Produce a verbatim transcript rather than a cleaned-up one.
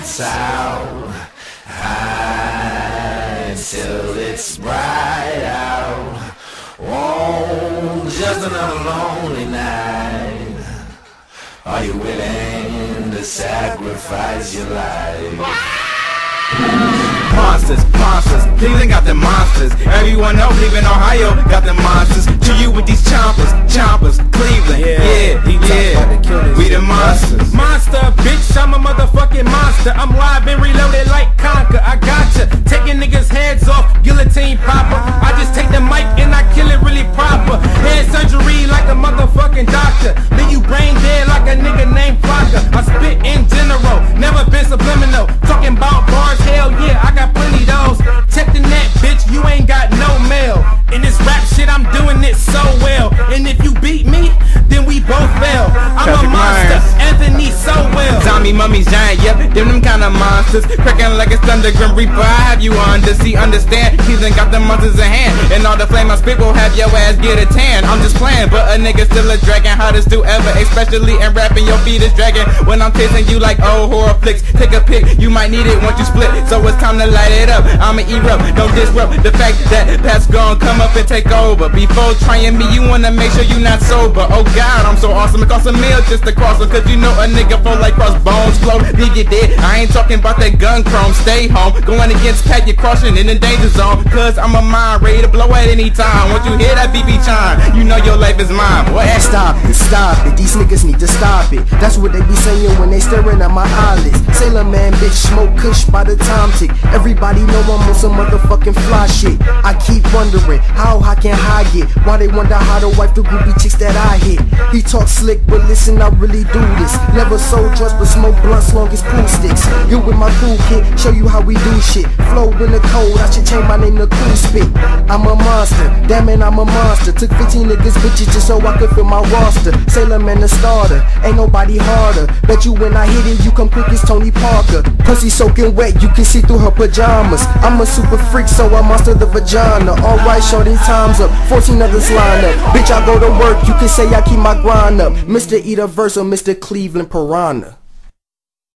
lights out, until it's bright out. Oh, just another lonely night. Are you willing to sacrifice your life? Monsters, monsters, Cleveland got them monsters. Everyone else leaving Ohio got them monsters. To you with these chompers, chompers, Cleveland, yeah, yeah, yeah. We the monsters. Monster, bitch, I'm a motherfucking monster. I'm live and reloaded like Conker. I gotcha, taking niggas' heads off, guillotine proper. I just take the mic and I kill it really proper. Head surgery like a motherfucking doctor. Leave you brain dead like a nigga named Plonker. I spit in general, never been subliminal. Talking about bars, hell yeah, I got plenty those. Check the net, bitch, you ain't got no mail. In this rap shit, I'm doing it so well. And if you beat me, then we both fail. I'm a monster, Anthony Sowell. Zombie, mummy, giant, yep, them them kind of monsters. Cracking like it's thunder, grim reaper, I have you under. See, understand, Cleveland got the monsters in hand. And all the flame I spit will have your ass get a tan. I'm just playing, but a nigga still a dragon. Hottest dude ever, especially in rapping. Your feet is dragging when I'm tasting you like old horror flicks. Take a pic, you might need it once you split. So it's time to light it up, I'ma erupt, don't disrupt the fact that that's gon' come up and take over. Before trying me, you wanna make sure you not sober. Oh god, I'm so awesome, it cost a meal just to cross them. Cause you know a nigga fall like crossbones, glow, leave you dead. I ain't talking about that gun chrome, stay home. Going against Pat, you're crossing in the danger zone. Cause I'm a mind, ready to blow at any time. Once you hear that B B chime, you know your life is mine, boy. Stop it, stop it, these niggas need to stop it. That's what they be saying when they staring at my eyelids. Sailorman, bitch, smoke kush by the time tick. Everybody know I'm on some motherfucking fly shit. I keep wondering how I can hide it. Why they wonder how to wipe the groupie chicks that I hit. He talk slick, but listen, I really do this. Never sold drugs, but smoke blunts long as pool sticks. You with my cool kid, show you how we do shit. Flow in the cold, I should change my name to Cool Spit. I'm a monster, damn it, I'm a monster. Took fifteen niggas bitches just so I could fill my roster. Sailorman the starter, ain't nobody harder. Bet you when I hit it, you come quick as Tony Parker. Pussy soaking wet, you can see through her pajamas. I'm a super freak, so I monster the vagina. Alright, shorty, time's up, fourteen others line up. Bitch, I go to work, you can say I keep my grind up. Mister Eat a verse or Mister Cleveland Piranha.